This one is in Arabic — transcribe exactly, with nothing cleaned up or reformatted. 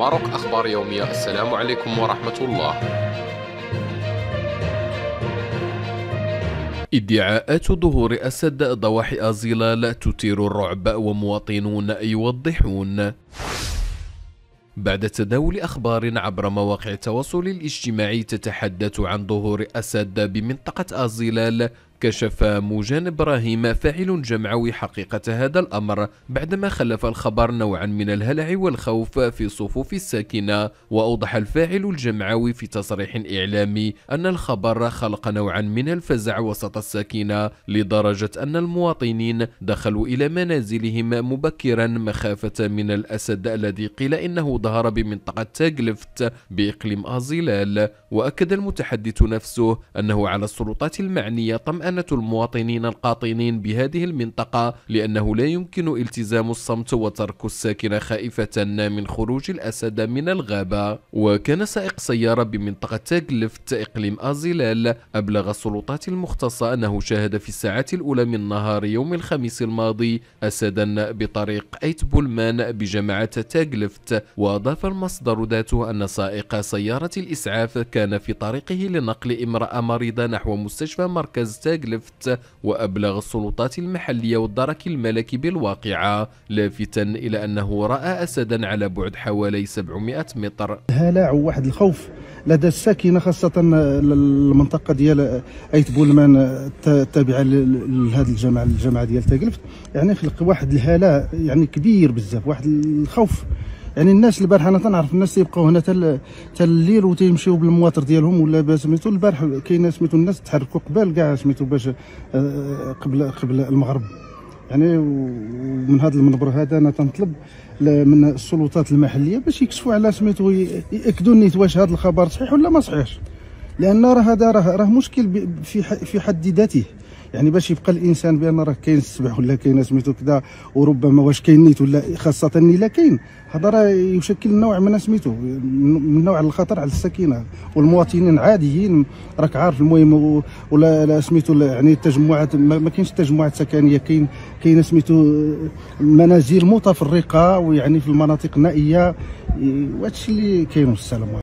ماروك أخبار يومية. السلام عليكم ورحمة الله. ادعاءات ظهور أسد ضواحي أزيلال تثير الرعب ومواطنون يوضحون. بعد تداول أخبار عبر مواقع التواصل الاجتماعي تتحدث عن ظهور أسد بمنطقة أزيلال، كشف موجان إبراهيم فاعل جمعوي حقيقة هذا الأمر بعدما خلف الخبر نوعا من الهلع والخوف في صفوف الساكنة. وأوضح الفاعل الجمعوي في تصريح إعلامي أن الخبر خلق نوعا من الفزع وسط الساكنة، لدرجة أن المواطنين دخلوا إلى منازلهم مبكرا مخافة من الأسد الذي قيل إنه ظهر بمنطقة تاجلفت بإقليم أزيلال. وأكد المتحدث نفسه أنه على السلطات المعنية طمأن المواطنين القاطنين بهذه المنطقة، لأنه لا يمكن التزام الصمت وترك الساكنة خائفة من خروج الأسد من الغابة. وكان سائق سيارة بمنطقة تاغلفت إقليم أزيلال أبلغ السلطات المختصة أنه شاهد في الساعات الأولى من نهار يوم الخميس الماضي أسدا بطريق أيت بولمان بجماعة تاغلفت. وأضاف المصدر ذاته أن سائق سيارة الإسعاف كان في طريقه لنقل امرأة مريضة نحو مستشفى مركز تاغلفت وأبلغ السلطات المحلية والدرك الملكي بالواقعة، لافتا إلى أنه رأى أسدا على بعد حوالي سبعمائة متر. هلع وواحد الخوف لدى الساكنة، خاصة المنطقة ديال أيت بولمان التابعة لهذه الجماعة الجماعة ديال تاغلفت، يعني في واحد الهلع يعني كبير بزاف، واحد الخوف. يعني الناس البارح انا تنعرف الناس تيبقاو هنا تل الليل وتيمشيو بالمواطر ديالهم ولا باش سميتو. البارح كاين سميتو الناس تحركوا قبل كاع سميتو باش قبل قبل المغرب يعني. ومن هذا المنبر هذا انا تنطلب من السلطات المحليه باش يكشفوا على سميتو، ياكدوا لي واش هذا الخبر صحيح ولا ما صحيحش، لان راه هذا راه راه مشكل في في حد ذاته. يعني باش يبقى الانسان بان راه كاين السبح ولا كاين سميتو كذا، وربما واش كاين نيت ولا، خاصه الا كاين هذا راه يشكل نوع من سميتو من نوع الخطر على السكينه والمواطنين عاديين. راك عارف المهم ولا سميتو يعني التجمعات، ما كاينش تجمعات سكنيه، كاين كاين سميتو منازل متفرقه ويعني في المناطق النائيه. وهادشي اللي كاين. والسلام.